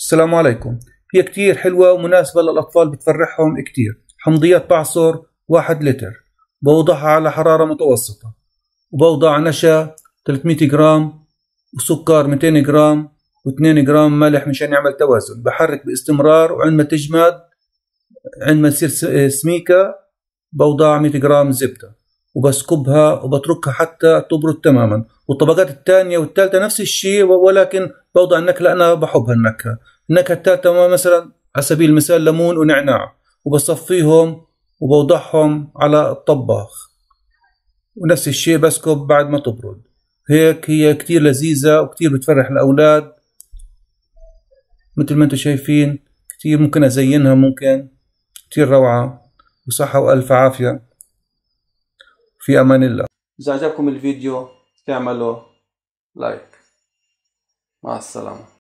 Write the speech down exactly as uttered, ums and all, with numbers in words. السلام عليكم. هي كتير حلوة ومناسبة للأطفال، بتفرحهم كتير. حمضيات بعصر واحد لتر، بوضعها على حرارة متوسطة، وبوضع نشا ثلاثمئة جرام، وسكر مئتين جرام، واثنين جرام ملح مشان يعمل توازن. بحرك باستمرار، وعند ما تجمد، عند ما تصير سميكة، بوضع مئة جرام زبدة، وبسكبها وبتركها حتى تبرد تماما. والطبقات الثانية والثالثة نفس الشيء، ولكن بوضع النكهة، أنا بحب النكهة. النكهة الثالثة مثلا على سبيل المثال ليمون ونعناع، وبصفيهم وبوضعهم على الطباخ، ونفس الشيء بسكب بعد ما تبرد. هيك هي كتير لذيذة وكتير بتفرح الأولاد. مثل ما انتم شايفين كتير ممكن أزينها، ممكن كتير روعة. وصحة وألف عافية، في أمان الله. إذا عجبكم الفيديو تعملوا لايك. مع السلامة.